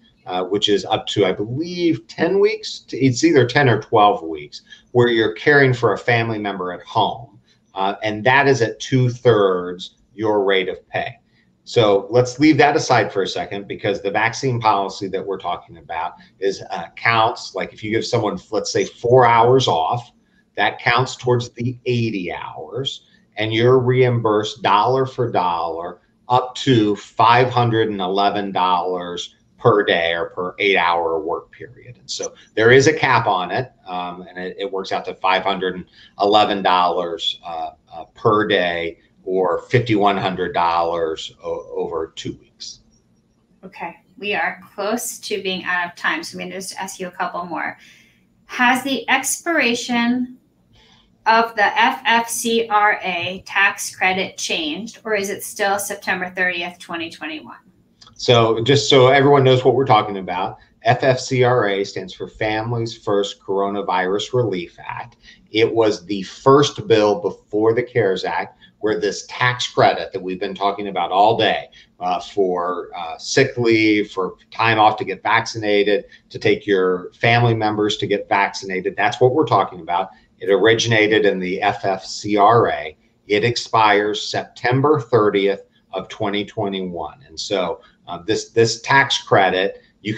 which is up to, I believe, 10 weeks. It's either 10 or 12 weeks where you're caring for a family member at home. And that is at 2/3 your rate of pay. So let's leave that aside for a second, because the vaccine policy that we're talking about is counts, like if you give someone, let's say 4 hours off, that counts towards the 80 hours and you're reimbursed dollar for dollar up to $511 per day or per 8 hour work period. And so there is a cap on it, and it works out to $511 per day, or $5,100 over 2 weeks. Okay, we are close to being out of time, so I'm going to just ask you a couple more. Has the expiration of the FFCRA tax credit changed, or is it still September 30th, 2021? So just so everyone knows what we're talking about, FFCRA stands for Families First Coronavirus Relief Act. It was the first bill before the CARES Act where this tax credit that we've been talking about all day for sick leave, for time off to get vaccinated, to take your family members to get vaccinated, that's what we're talking about. It originated in the FFCRA. It expires September 30th of 2021. And so this tax credit, if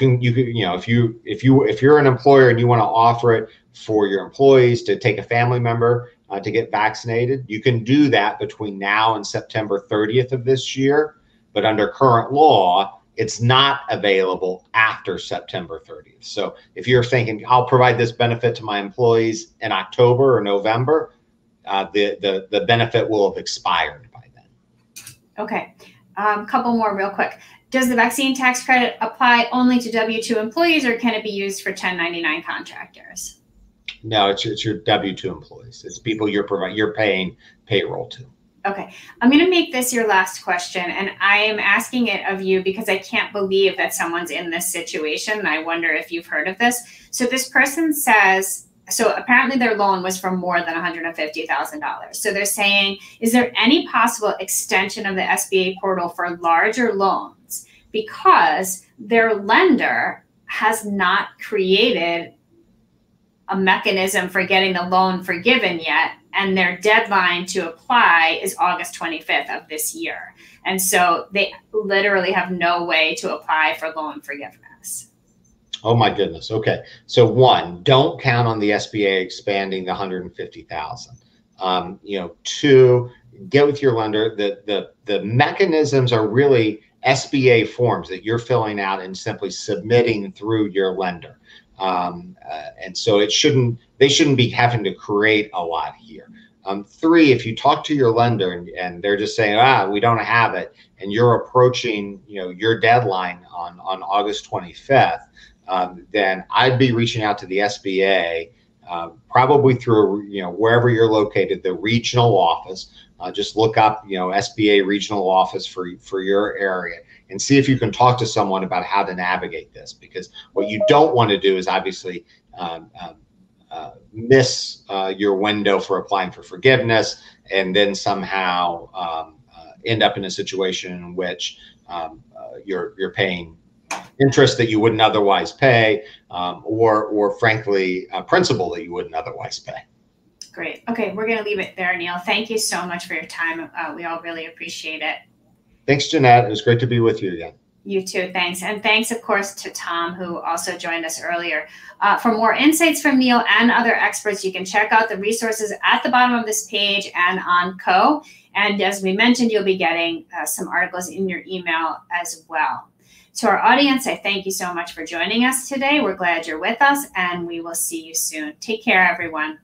you're an employer and you want to offer it for your employees to take a family member to get vaccinated, you can do that between now and September 30th of this year. But under current law, it's not available after September 30th. So if you're thinking, I'll provide this benefit to my employees in October or November, the benefit will have expired by then. Okay, couple more real quick. Does the vaccine tax credit apply only to W-2 employees, or can it be used for 1099 contractors? No, it's your W-2 employees. It's people you're paying payroll to. Okay. I'm going to make this your last question, and I am asking it of you because I can't believe that someone's in this situation, and I wonder if you've heard of this. So this person says, so apparently their loan was for more than $150,000. So they're saying, is there any possible extension of the SBA portal for larger loans because their lender has not created a mechanism for getting the loan forgiven yet, and their deadline to apply is August 25th of this year. And so they literally have no way to apply for loan forgiveness. Oh my goodness. Okay. So one, don't count on the SBA expanding the $150,000. Two, get with your lender. The mechanisms are really SBA forms that you're filling out and simply submitting through your lender. And so they shouldn't be having to create a lot here. Three, if you talk to your lender and they're just saying, we don't have it, and you're approaching, your deadline on August 25th, then I'd be reaching out to the SBA, probably through, wherever you're located, the regional office. Just look up, SBA regional office for your area, and see if you can talk to someone about how to navigate this. Because what you don't want to do is obviously miss your window for applying for forgiveness, and then somehow end up in a situation in which you're paying interest that you wouldn't otherwise pay, or frankly, principal that you wouldn't otherwise pay. Great. Okay, we're going to leave it there, Neil. Thank you so much for your time. We all really appreciate it. Thanks, Jeanette. It was great to be with you again. You too. Thanks. And thanks, of course, to Tom, who also joined us earlier. For more insights from Neil and other experts, you can check out the resources at the bottom of this page and on CO. And as we mentioned, you'll be getting some articles in your email as well. To our audience, I thank you so much for joining us today. We're glad you're with us, and we will see you soon. Take care, everyone.